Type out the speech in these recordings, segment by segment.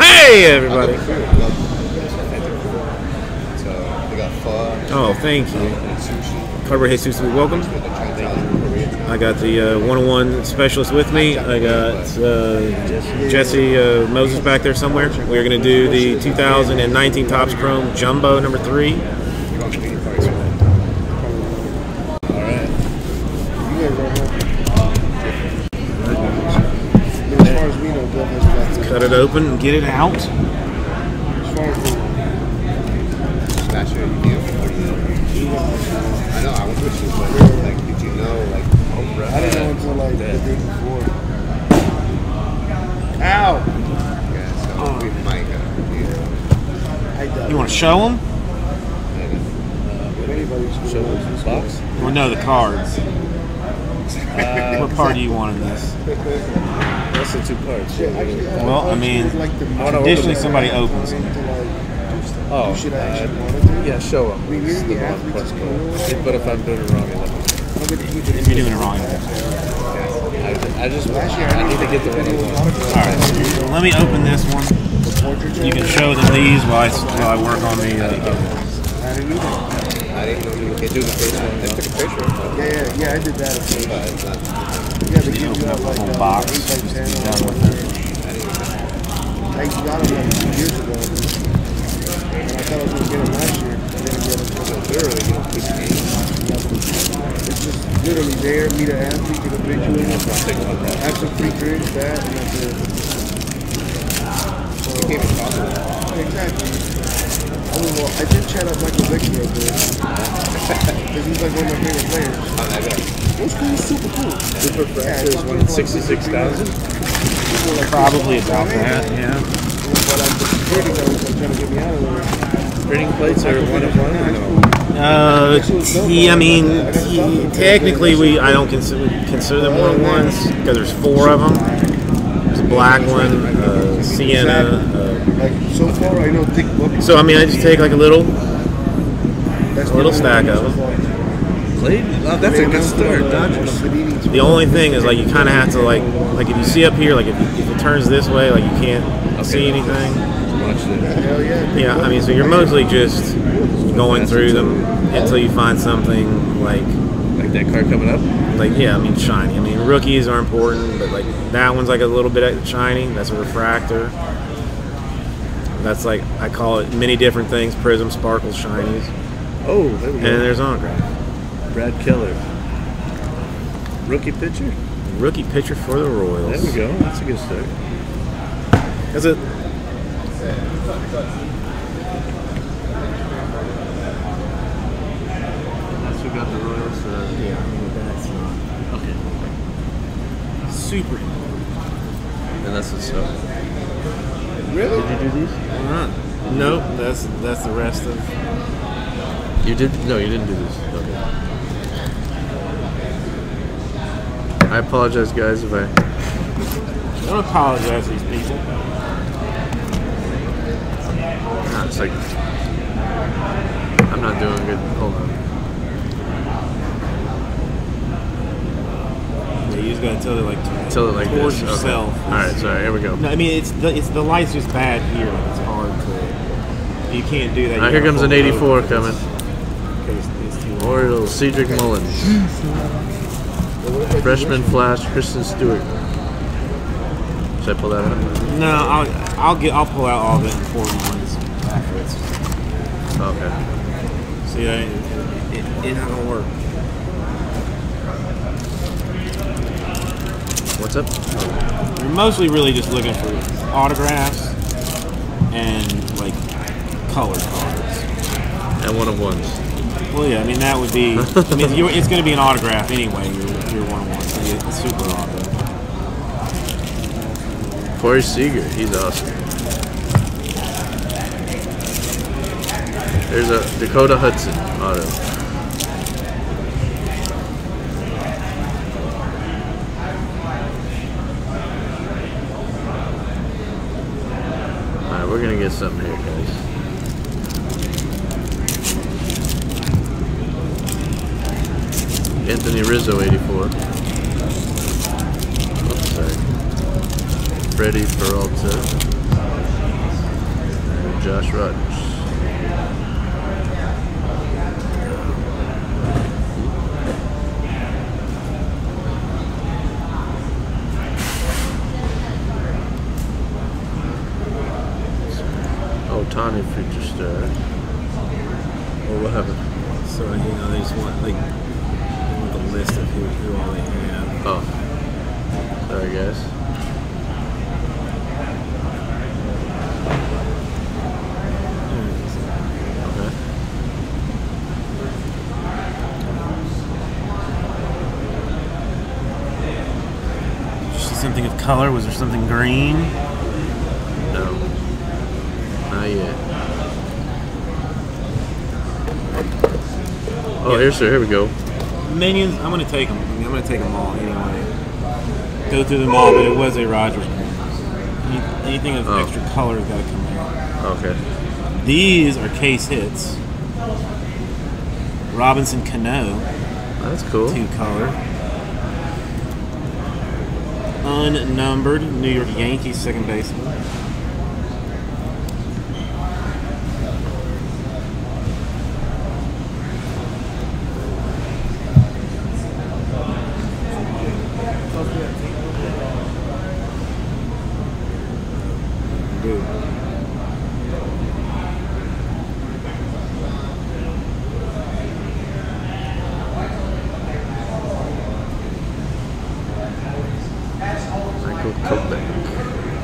Hey, everybody. Oh, thank you. Carver Hsu, welcome. I got the one-on-one specialist with me. I got Jesse Moses back there somewhere. We're going to do the 2019 Topps Chrome Jumbo number 3. Cut it open and get it out. I know I was with you, but like, did you know? Like, I didn't know until like the day before. Ow! Yeah, so we might have. You want to show them? Show the box? Well, no, the cards. What part do you want in this? That's the two parts. Well, I mean, traditionally somebody opens them. Oh, yeah, show up. But if I'm doing it wrong, if you're doing it wrong, I need to get the winning one. All right, let me open this one. You can show them these while I work on the. I didn't know you could do the first one. I took a picture. Yeah, I did that. Yeah, they give you that like box. Done with it. I got them like 2 years ago, and I thought I was gonna get them last year. I didn't get them. So literally, you don't pick the game. It's just literally there. Meet an athlete, get a picture with him. Have some free drinks, that, and that's it. You can't even talk about it. Exactly. I did chat up Michael Vick real good. Because he's like one of my favorite players. What's cool is super cool. Super Fresh is 166,000. Probably about that, yeah. But I'm just trading those, trying to get me out of there. Trading plates are 1 of 1. I mean, technically I don't consider them 1 of 1s because there's 4 of them. Black one, Sienna. So far, I know thick book. So I mean, I just take like a little stack of them. That's a good start, Dodgers. The only thing is, like, you kind of have to like if you see up here, like if it turns this way, like you can't see anything. Yeah, I mean, so you're mostly just going through them until you find something like that card coming up. Like, yeah, I mean, shiny. I mean, rookies are important, but like that one's like a little bit shiny. That's a refractor. That's like, I call it many different things: prism, sparkles, shinies. Oh, there we go. And there's autograph. Brad Keller, rookie pitcher. Rookie pitcher for the Royals. There we go. That's a good start. That's it. That's who got the Royals. Yeah. Super. And that's the stuff. Really? Did you do these? Not. Nope. That's the rest of. You did? No, you didn't do this. Okay. I apologize, guys. If I don't apologize to these people. Nah, it's like I'm not doing good. Hold on. You just gotta tilt it like this. Yourself. Okay. All right, sorry. Here we go. No, I mean it's the light's just bad here. Like, it's hard to. You can't do that. Right, here comes an 84 coming. It's Orioles, Cedric Mullins, freshman flash, Christian Stewart. Should I pull that out? No, I'll pull out all the important ones afterwards. Okay. See, it not gonna work. What's up? You're mostly really just looking for autographs and like colored cards. And 1 of 1s. Well, yeah, I mean that would be. I mean, it's going to be an autograph anyway. You're 1 of 1, so it's super autograph. Corey Seager, he's awesome. There's a Dakota Hudson auto. We're gonna get something here, guys. Anthony Rizzo, 84. Oops, sorry. Freddie Peralta, and Josh Rudd. Ohtani feature star. Or what happened? So you know they just want like the list of who all they have. Oh, sorry guys. Something of color? Was there something green? No. Not yet. Oh, yeah. Here, sir. Here we go. Minions. I'm going to take them. I'm going to take them all anyway. Go through them all, but it was a Rogers. Anything of extra color has got to come out. Okay. These are case hits. Robinson Cano. That's cool. 2-color. Unnumbered New York Yankees second baseman.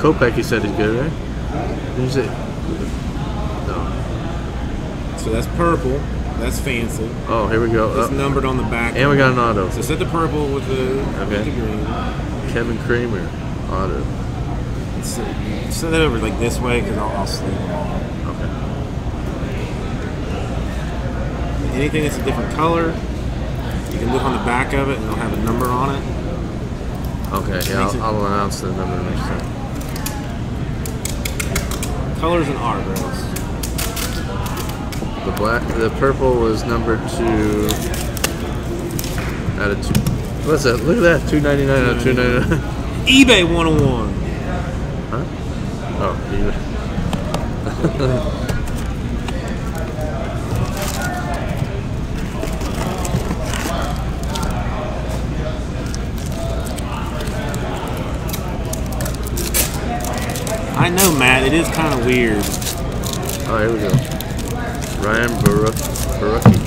Kopech, you said is good, right? Who's it? No. So that's purple. That's fancy. Oh, here we go. It's numbered on the back. And we got an auto. So set the purple with the, with the green. Kevin Kramer, auto. Set it over like this way because I'll sleep. Okay. Anything that's a different color, you can look on the back of it and it'll have a number on it. Okay, yeah, I'll announce the number next time. Colors and art, girls. The black, the purple was number 2 out of 2. What's that? Look at that, 299 out of 299. eBay 101. Huh? Oh, eBay. I know, Matt. It is kind of weird. Oh, here we go. Ryan Baruch Baruchy.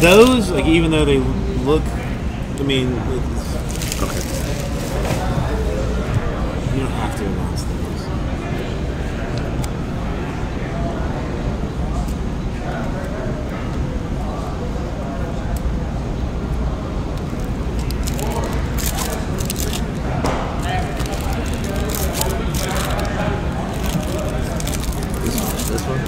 Those, like, even though they look, I mean, it's, okay. You don't have to announce those. This one?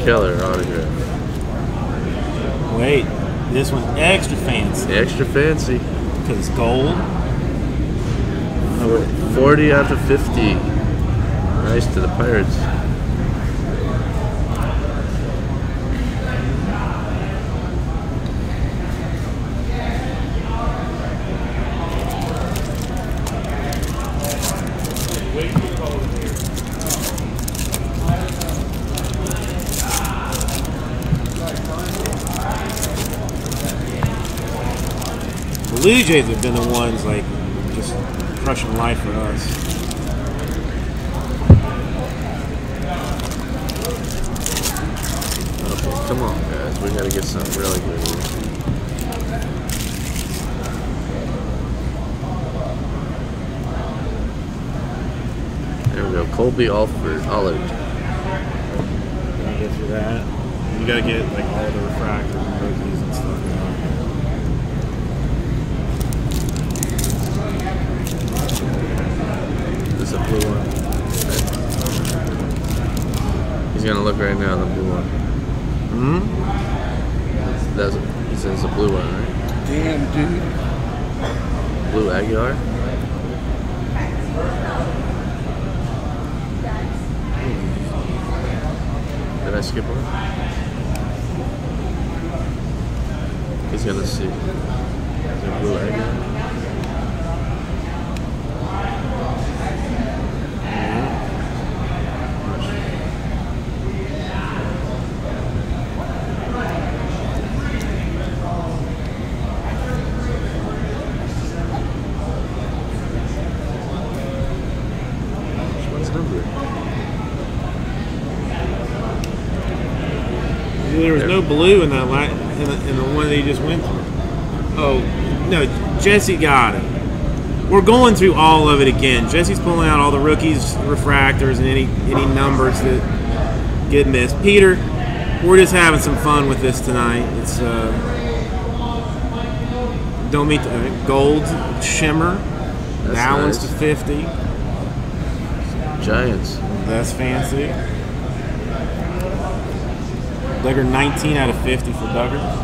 Keller autograph. Wait, this one's extra fancy. Extra fancy. Because it's gold. 40 out of 50. Nice to the Pirates. Blue Jays have been the ones like just crushing life for us. Okay, come on, guys. We gotta get something really good. Colby Allard. Gotta get through that. You gotta get like all the refractors and rookies and stuff. This is a blue one. Okay. He's gonna look right now at the blue one. Hmm? That's a, he says the blue one, right? Damn, dude. Blue Aguilar? Did I skip one? He's gonna see. Is it blue Aguilar? Blue in that in the one that he just went through. Oh no, Jesse got it. We're going through all of it again. Jesse's pulling out all the rookies, refractors, and any numbers that get missed. Peter, we're just having some fun with this tonight. It's don't meet gold shimmer. That's balance nice. To 50. Giants. That's fancy. Duggar 19 out of 50 for Duggar.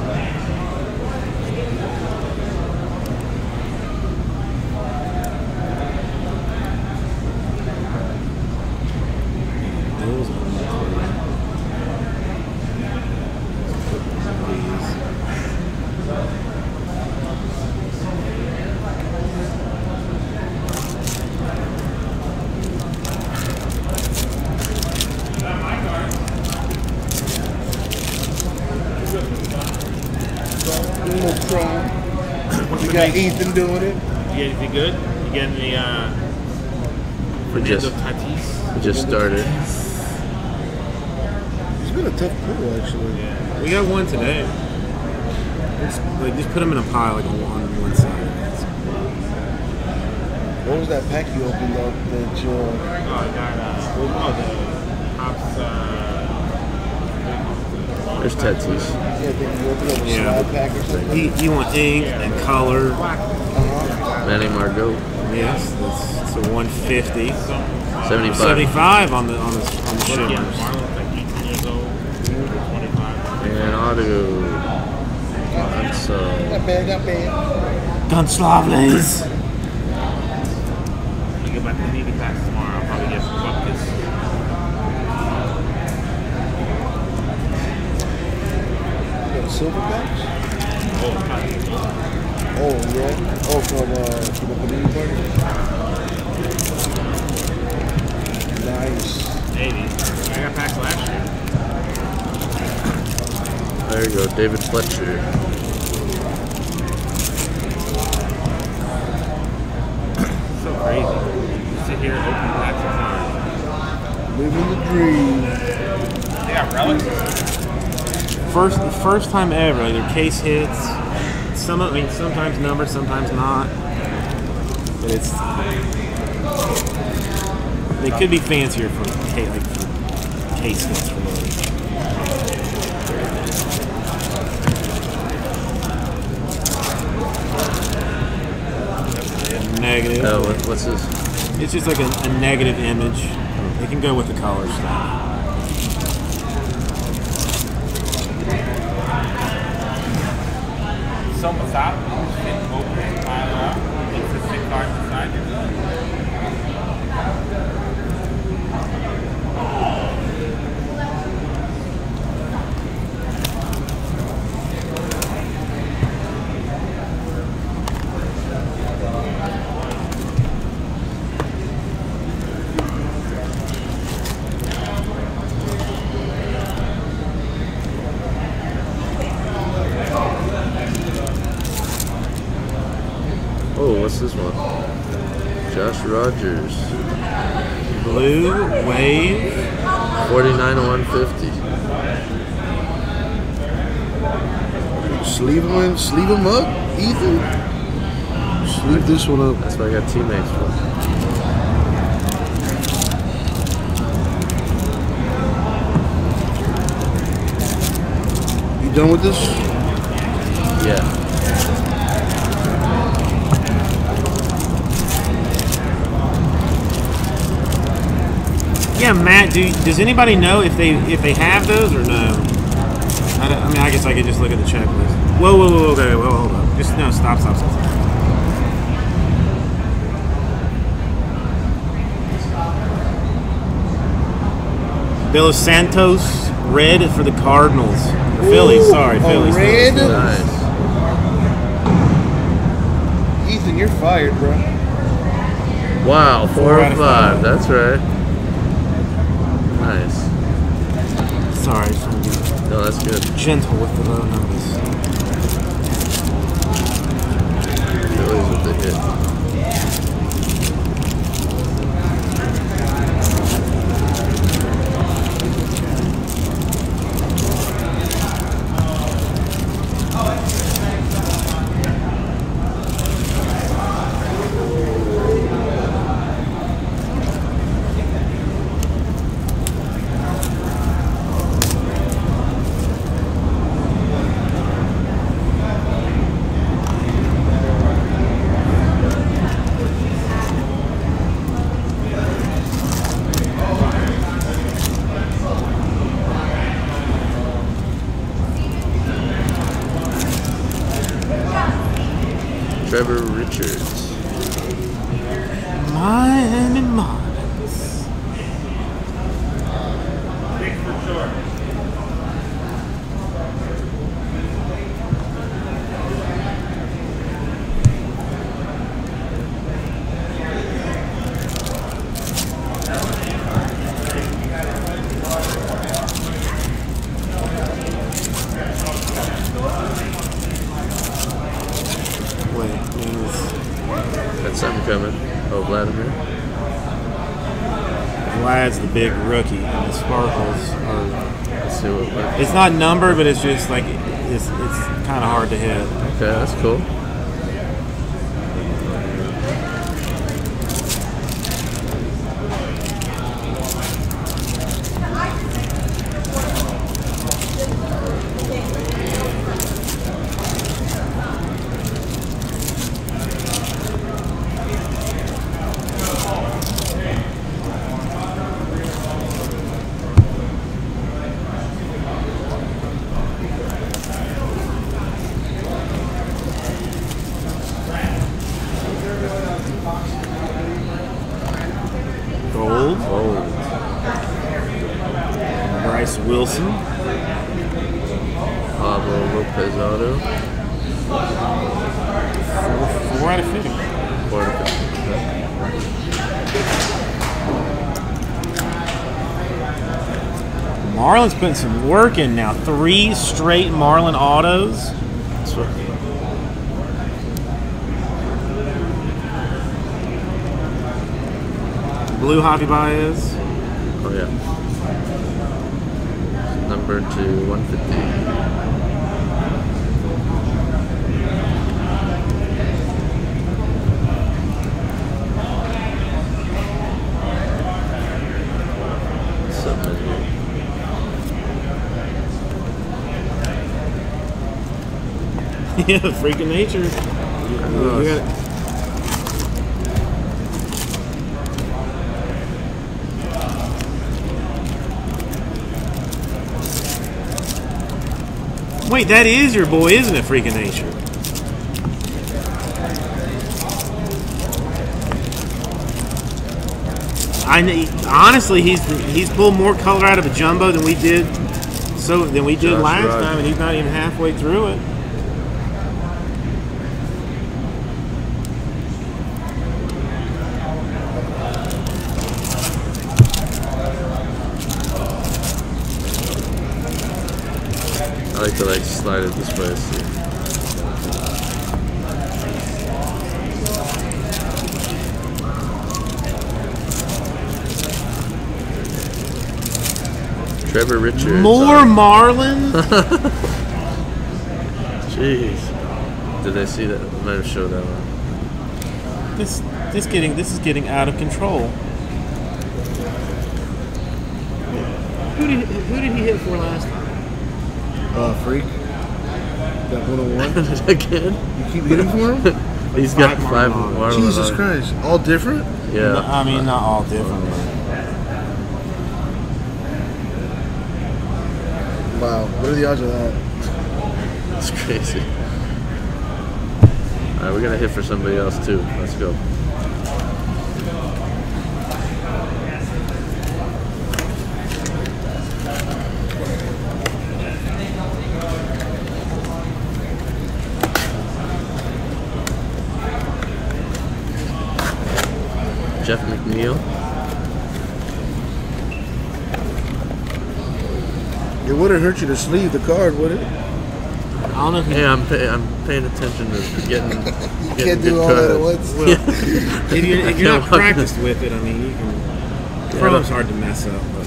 Ethan doing it. You guys be good? You getting the Tatis? We just started. It's been a tough pool, actually. Yeah. We got one today. Like, just put them in a pile, like on one side. What was that pack you opened up that you... I got the Topps... There's Tatis. Yeah. You want ink and color. Manny Margot. Yes, that's a 150. 75 on the shimmers. And auto. Gonçalves. I get back to the media pass tomorrow. I'll probably get some buckets. Silverbacks? Oh, yeah. Oh, for the community party? Nice. 80. I got packs last year. There you go, David Fletcher. So crazy. You sit here and open packs of time. Living the dream. They got relics. The first time ever, like their case hits. Sometimes numbers, sometimes not. But it's they could be fancier for case hits for those. Negative. Oh, what's this? It's just like a negative image. It can go with the color stuff. Someone's out, and open and pile up, it's the sick cards inside your gun. This one, Josh Rogers, blue wave, 49 to 150. Sleeve him up, Ethan. Sleeve this one up. That's why I got teammates for. You done with this? Yeah. Yeah, Matt, does anybody know if they have those or no? I mean, I guess I could just look at the checklist. Whoa, whoa, whoa, okay, whoa, hold up. Just, no, stop, stop, stop, stop. Billos Santos, red for the Cardinals. Ooh, Phillies, sorry, Phillies. Red? Nice. Ethan, you're fired, bro. Wow, four out of five. That's right. Nice. Sorry. No, that's good. Gentle with the low numbers. Phillies with the hit. Trevor Richards. Miami Marlins. Big rookie, and the sparkles are... It's not numbered, but it's just like it's kind of hard to hit. Okay, that's cool. Bryce Wilson, Pablo Lopez Auto, 4 out of 50. 4 out of 50. Marlins putting some work in now. 3 straight Marlin autos. That's right. Blue Javi Baez. Oh yeah. Number 2/150. Submenu. Yeah, freaking nature. You got it. Wait, that is your boy, isn't it, Freakin' Nature? Honestly, he's pulled more color out of a jumbo than we did Josh last Rudd. Time, and he's not even halfway through it. I like to slide it this way. See. Trevor Richards. More Marlins? Jeez. Did I see that? I might have showed that one. This is getting out of control. Who did he hit for last time? Freak. That 101? Again? You keep hitting for him? He's got five more. Jesus Christ. All different? Yeah. No, I mean, not all different. Wow. What are the odds of that? It's crazy. All right, we're going to hit for somebody else, too. Let's go. Jeff McNeil. It wouldn't hurt you to sleeve the card, would it? I don't know. Hey, I'm paying attention to getting. You can't do all that at once. Well, yeah. if you're not practiced with it, I mean, you can. The problem's hard to mess up. But.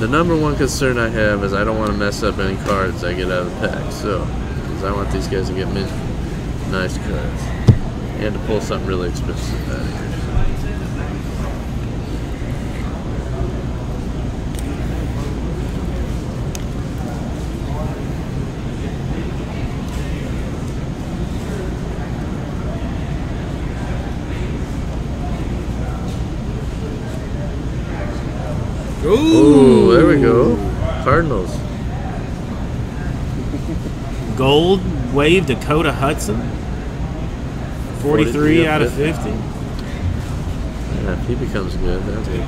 The number one concern I have is I don't want to mess up any cards I get out of the pack. So, because I want these guys to get nice cards and to pull something really expensive out of here. Ooh, there we go. Cardinals. Gold wave Dakota Hudson. 43 out of 50. Yeah, if he becomes good, that's good.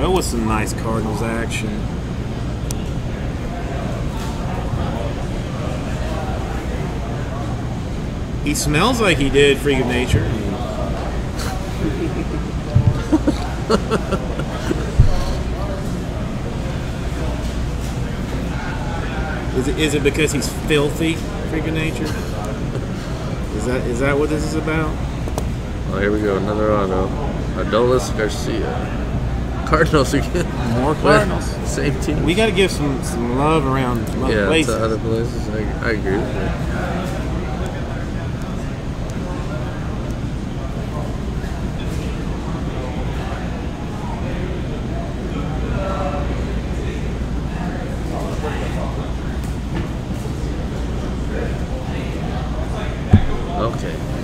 Joe with some nice Cardinals action. He smells like he did Freak of Nature. Is it because he's filthy, Freak of Nature? Is that what this is about? Oh, here we go, another auto. Adolis Garcia. Cardinals again. More Cardinals. Same team. We got to give some love around places. Yeah, to other places. I agree with that.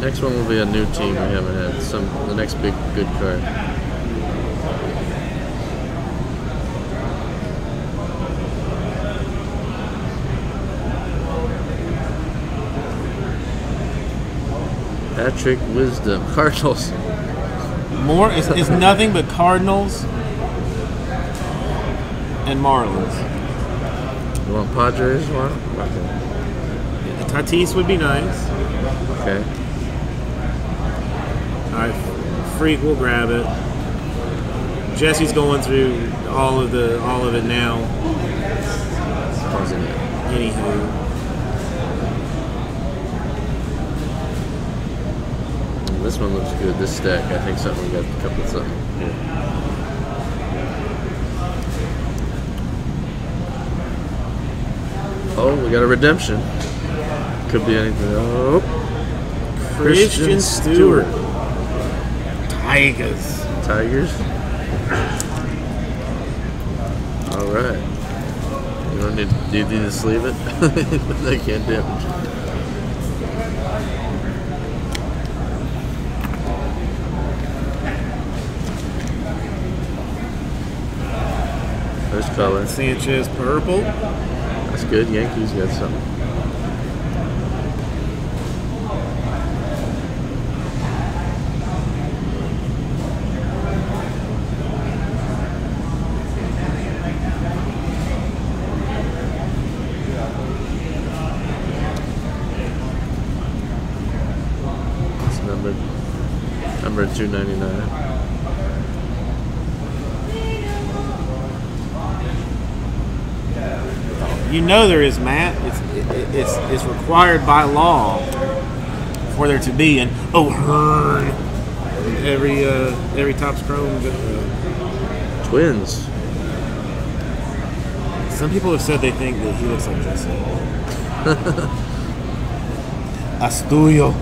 Next one will be a new team we haven't had. The next big good card. Patrick Wisdom, Cardinals. More is nothing but Cardinals and Marlins. You want Padres? One? Okay. Tatis would be nice. Okay. Alright, Freak will grab it. Jesse's going through all of it now. Anywho. This one looks good. This stack, I think something got a couple of something. Yeah. Oh, we got a redemption. Could be anything. Oh. Christian Stewart. Tigers. All right. You don't need. Do you need to sleeve it? They can't damage it. There's color. Sanchez purple. That's good. Yankees got something. Number 299. You know there is, Matt. It's required by law for there to be an Ohtani in every Topps Chrome Jumbo. Twins. Some people have said they think that he looks like Jesse. Astulio.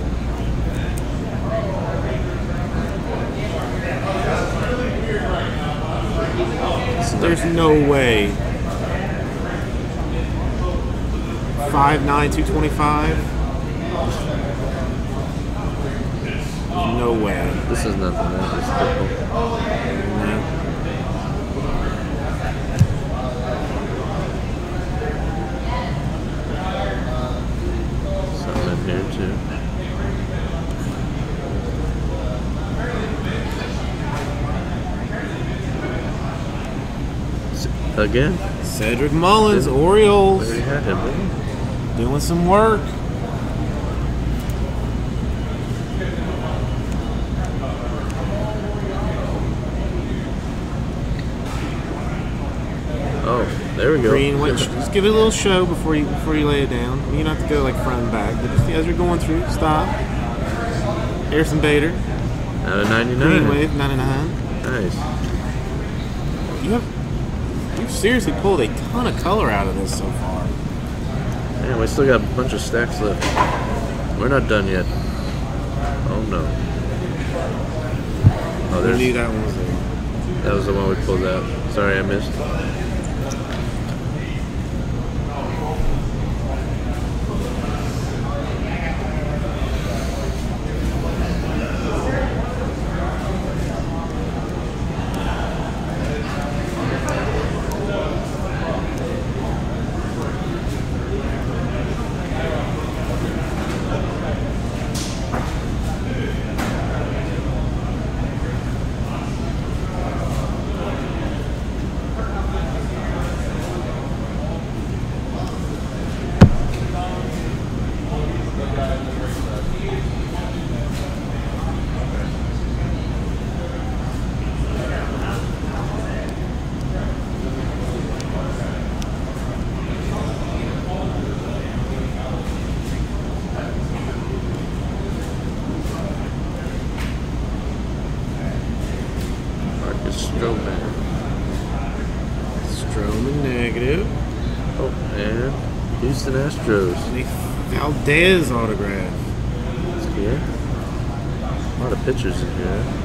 There's no way 5'9", 225. No way. This is nothing. This is typical. No. Something up here, too. Again, Cedric Mullins, Orioles. Doing some work. Oh, there we go. Green, wait, just give it a little show before you lay it down. You don't have to go like front and back, but just as you're going through, stop. Harrison Bader. Out of 99. Green wave, 99. Nice. You have. You've seriously pulled a ton of color out of this so far. Man, we still got a bunch of stacks left. We're not done yet. Oh no. Oh, there's. I knew that one was there. That was the one we pulled out. Sorry, I missed. Baez autograph. It's here. A lot of pictures in here.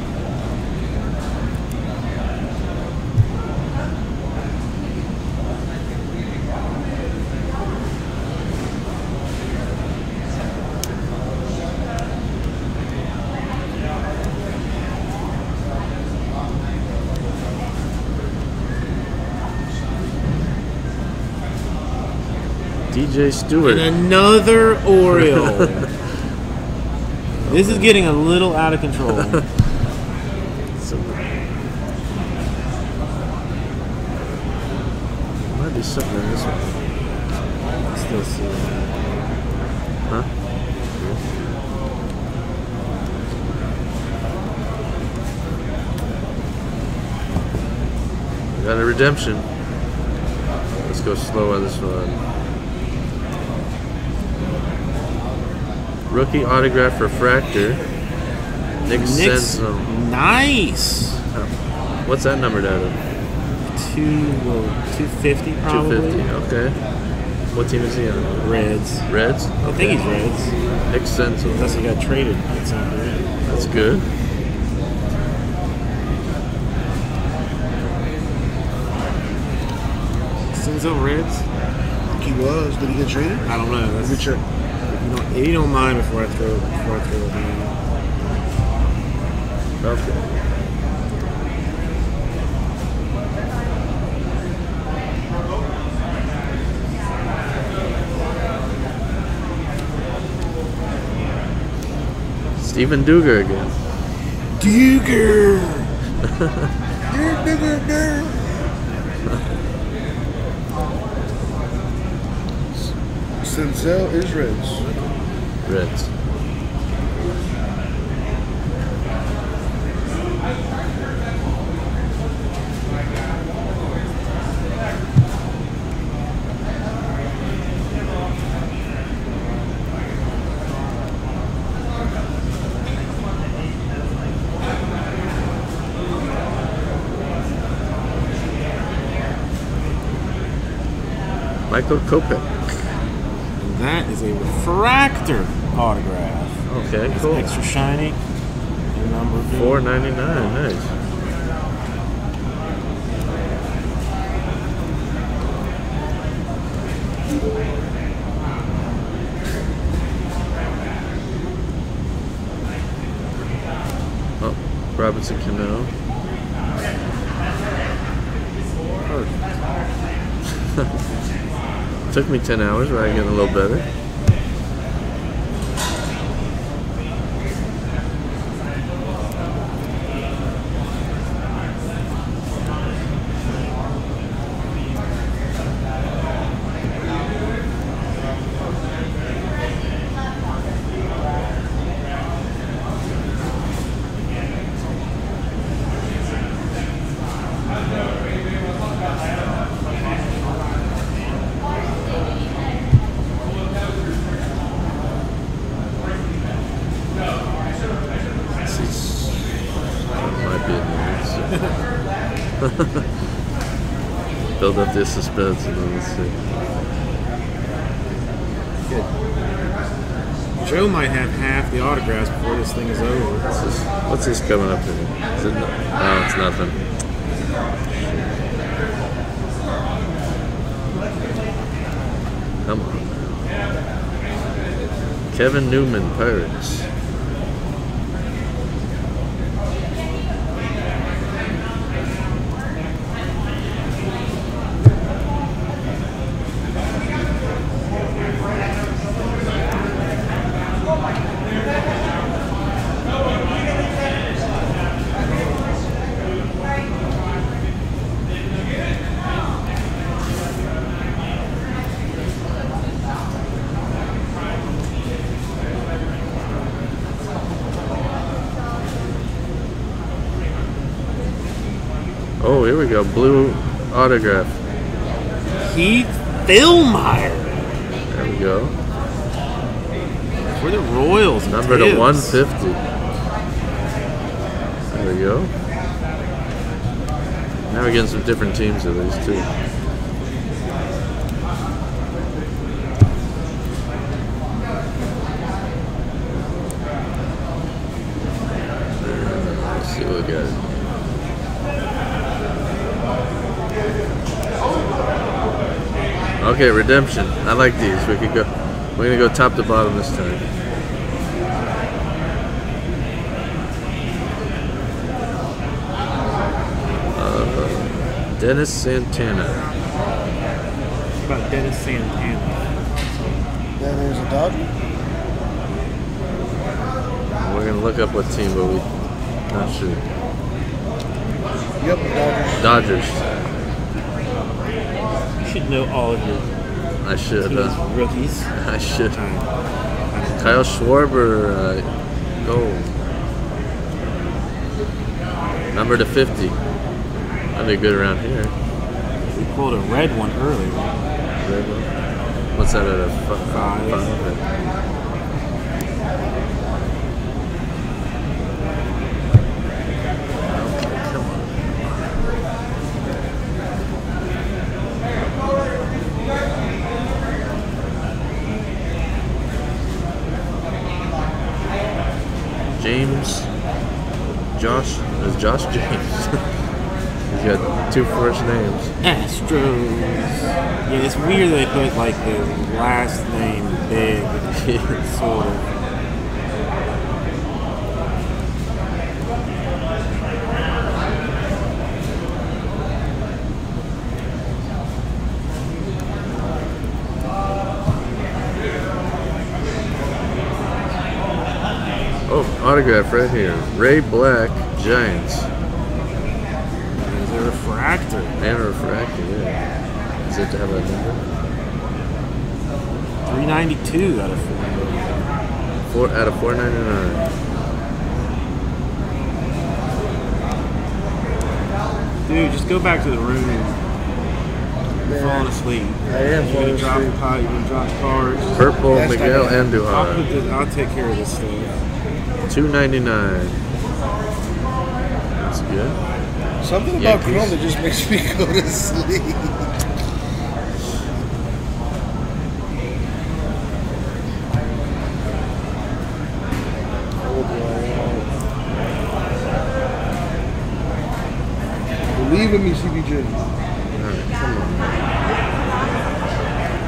Jay Stewart. And another Oriole. This is getting a little out of control. Might be something in this one. I still see it. Huh? Yeah. We got a redemption. Let's go slow on this one. Rookie autograph refractor, Nick Senzel. Nice. Oh. What's that numbered out of? 250 probably. 250. Okay. What team is he on? Reds. Reds. Okay. I think he's Reds. Nick Senzel. Unless he got traded. That's good. Senzel Reds. I think he was. Did he get traded? I don't know. That's sure. If you don't mind before I throw it down. Okay. Steven Duggar again. Duggar! Duggar! Senzel is Reds. Reds. Michael Kopech. That is a refractor autograph. Okay, it's cool. Extra shiny. Number 499. Nice. Robinson Cano. Oh. Took me 10 hours, but I get a little better. Build up their suspense and then let's see. Good. Joe might have half the autographs before this thing is over. What's this coming up to? Is it no, oh, it's nothing. Come on. Kevin Newman, Pirates. Oh, here we go. Blue autograph. Heath Fillmire. There we go. For the Royals. Number to 150. There we go. Now we're getting some different teams of these too. Let's see what we got. Okay, redemption. I like these. We could go. We're gonna go top to bottom this time. Dennis Santana. What about Dennis Santana? That is a Dodger. We're gonna look up what team, but we're not sure. Yep, Dodgers. Dodgers. Should know all of your. I should. Rookies. I should. Kyle Schwarber, gold. Number to 50. That'd be good around here. We pulled a red one earlier. Red one. What's that at a five? James, Josh James. He's got two first names. Astros. Yeah, it's weird they put like the last name big. Sort of. Autograph right here. Ray Black, Giants. There's a refractor. And a refractor, yeah. Is it to have a number? 392 out of 499. 4 out of 499. Dude, just go back to the room. You're falling asleep. I am falling asleep. You're going to drop pot, you're going to drop cards. Purple, that's Miguel Andujar. I'll take care of this thing. $2.99. That's good. Something about Corona just makes me go to sleep. Believe in me, CBJ. Alright, come on.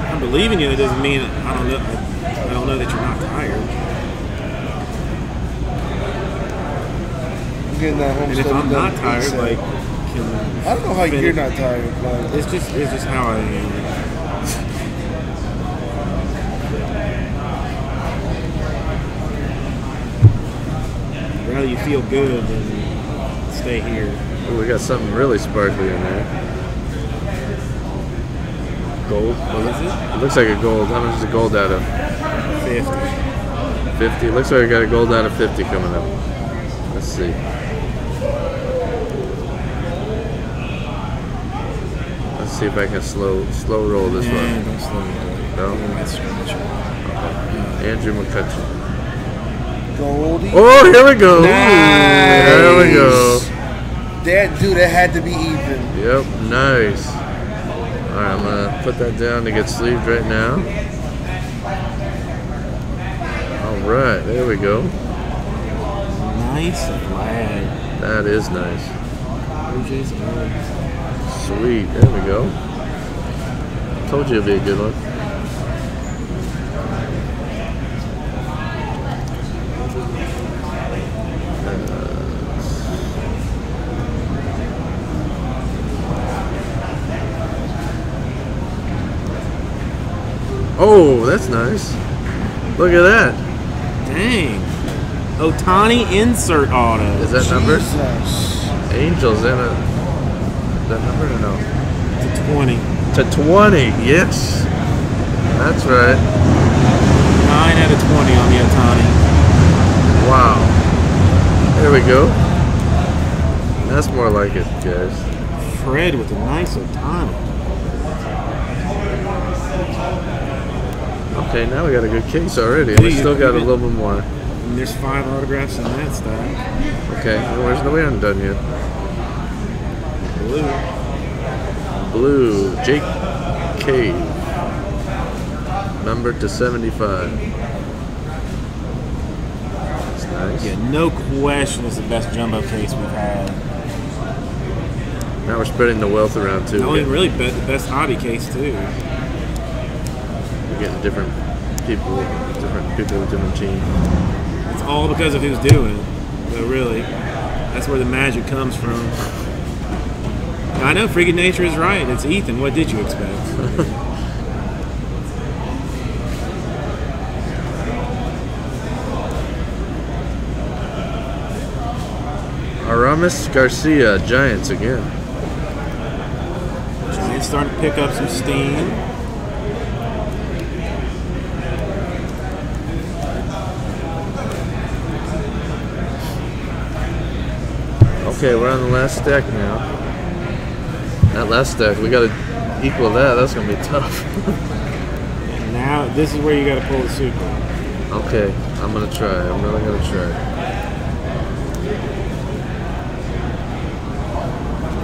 I believe in you. It doesn't mean I don't know that you're not tired. getting that home. And if I'm not tired, like, I don't know how you're not tired. Like, it's just how I am. Well, you feel good and stay here. Ooh, we got something really sparkly in there. Gold? What is it? It looks like a gold. How much is the gold out of? 50. 50? Looks like I got a gold out of 50 coming up. Let's see. See if I can slow roll this one. Don't slow roll. No? Yeah. Andrew McCutcheon. Goldie. Oh, here we go. Nice. There we go. That dude, that had to be even. Yep, nice. All right, I'm going to put that down to get sleeved right now. All right, there we go. Nice flag. That is nice. OJ's good. Sweet, there we go. Told you it'd be a good one. Oh, that's nice. Look at that. Dang. Ohtani insert auto. Is that number? Angels in it. That number or no? To 20. To 20, yes. That's right. 9 out of 20 on the Ohtani. Wow. There we go. That's more like it, guys. Fred with a nice Ohtani. Okay, now we got a good case already. We still got a little bit more. And there's 5 autographs in that stack. Okay, well, we haven't done yet. Blue, Jake Cave, number to 75. That's nice. Yeah, no question it's the best jumbo case we've had. Now we're spreading the wealth around too. No, we really bet the best hobby case too. We're getting different people with different teams. It's all because of who's doing it, though, really. That's where the magic comes from. I know, freaking nature is right. It's Ethan. What did you expect? Aramis Garcia, Giants again. Giants starting to pick up some steam. Okay, we're on the last stack now. That last stack, we got to equal that. That's going to be tough. And now, this is where you got to pull the super. Okay, I'm going to try. I'm really going to try.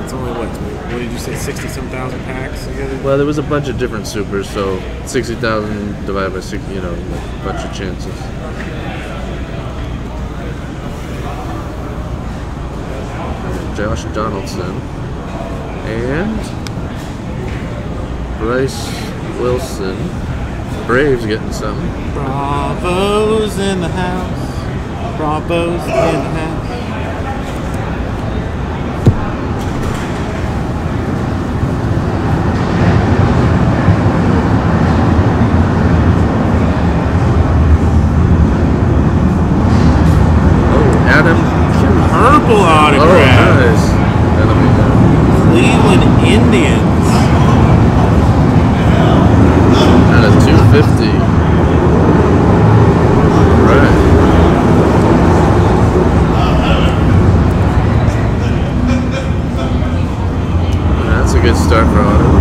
It's only, what did you say, 60-some thousand packs together? Well, there was a bunch of different supers, so 60,000 divided by 60, you know, a bunch of chances. Josh Donaldson. And Bryce Wilson. Braves getting some. Bravo's in the house. Bravo's in the house. Oh, Adam. Purple autograph. Oh, nice. Indians. Out of 250. All right. That's a good start for autos.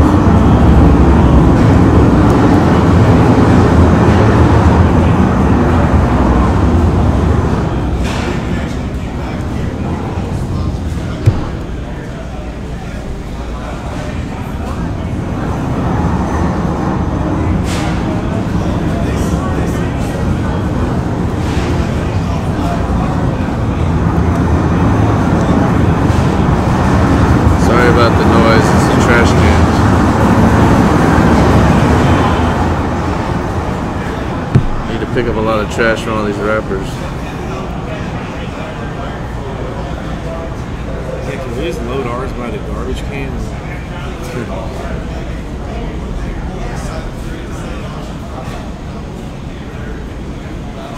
Trash on all these wrappers. they just load ours by the garbage cans?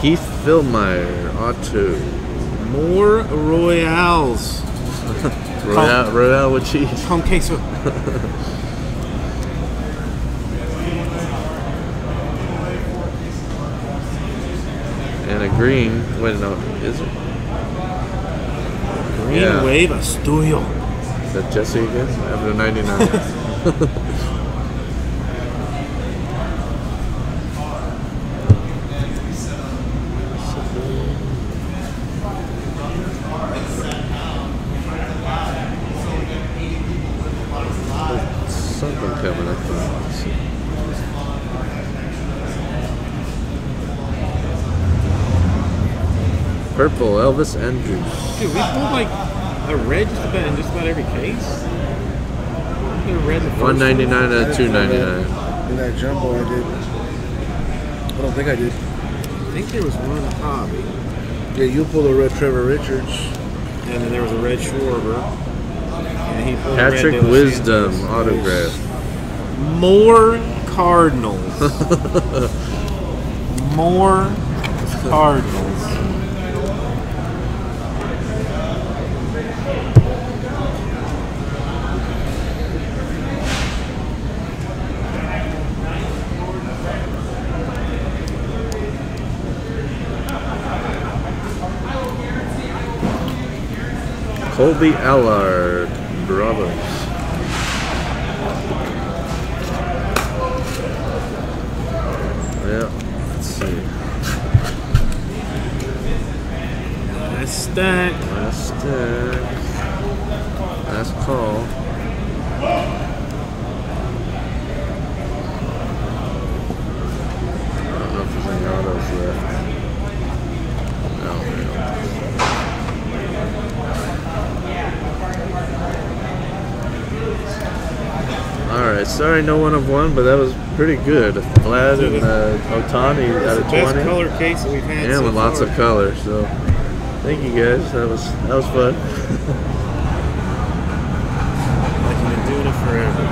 Keith Filmeyer, Otto. More Royales. Royale with cheese. Con queso. And a green. Wait, no, is it? Green yeah. Wave Asturias. Is that Jesse again? After 99. Purple, Elvis Andrews. Dude, we pulled like a red just about in just about every case. Red 199 out of 299. In that jumbo I did. I don't think I did. I think there was one hobby. Yeah, you pulled a red Trevor Richards. And then there was a red Schwarber. And he pulled Patrick a red Wisdom Santos. Autograph. More Cardinals. More Cardinals. Colby Aguilar, Bravos. Yeah, let's see. Last stack. Last stack. Last call. I don't know if there's any autos left. No, they don't. Alright, sorry no one of one, but that was pretty good. Vlad and Ohtani out of 20. Best color case that we've had. And with lots of color, so thank you guys. That was fun. Like you've been doing it forever.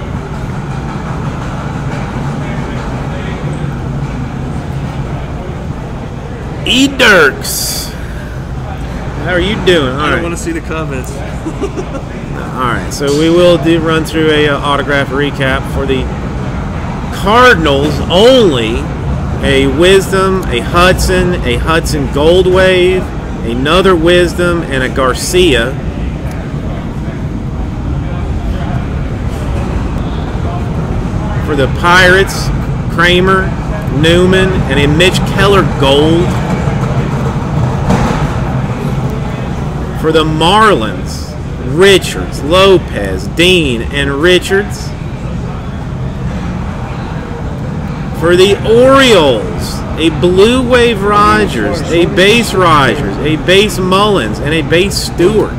E Dirks! How are you doing? All right. I don't want to see the comments. Alright, so we will run through a autograph recap for the Cardinals only. A Wisdom, a Hudson Gold Wave, another Wisdom, and a Garcia. For the Pirates, Kramer, Newman, and a Mitch Keller Gold. For the Marlins, Richards, Lopez, Dean, and Richards. For the Orioles, a blue wave Rogers, a base Rogers, a base Mullins, and a base Stewart.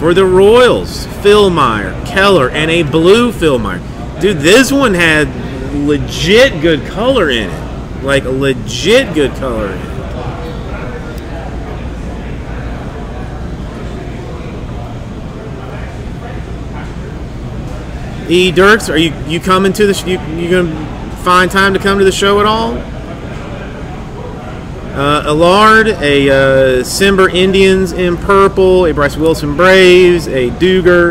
For the Royals, Filmeyer, Keller, and a blue Filmeyer. Dude, this one had legit good color in it. Like, legit good color in it. E. Dirks, are you coming to the show? You gonna find time to come to the show at all? Allard, a Simber Indians in purple, a Bryce Wilson Braves, a Duggar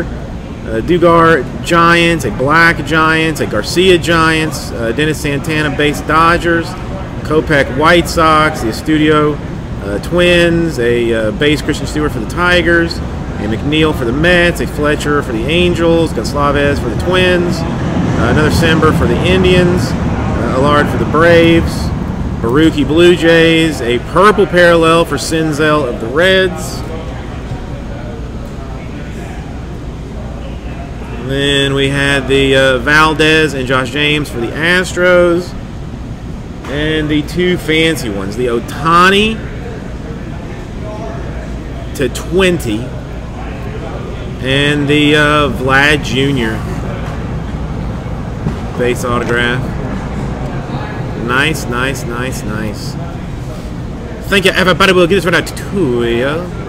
Giants, a Black Giants, a Garcia Giants, Dennis Santana base Dodgers, Kopech White Sox, the Estudio Twins, a base Christian Stewart for the Tigers. A McNeil for the Mets, a Fletcher for the Angels, Gonçalves for the Twins, another Simber for the Indians, Allard for the Braves, Baruchy Blue Jays, a purple parallel for Senzel of the Reds. And then we had the Valdez and Josh James for the Astros, and the two fancy ones, the Ohtani to 20. And the Vlad Jr. base autograph. Nice. Thank you, everybody. We'll get this right out to you.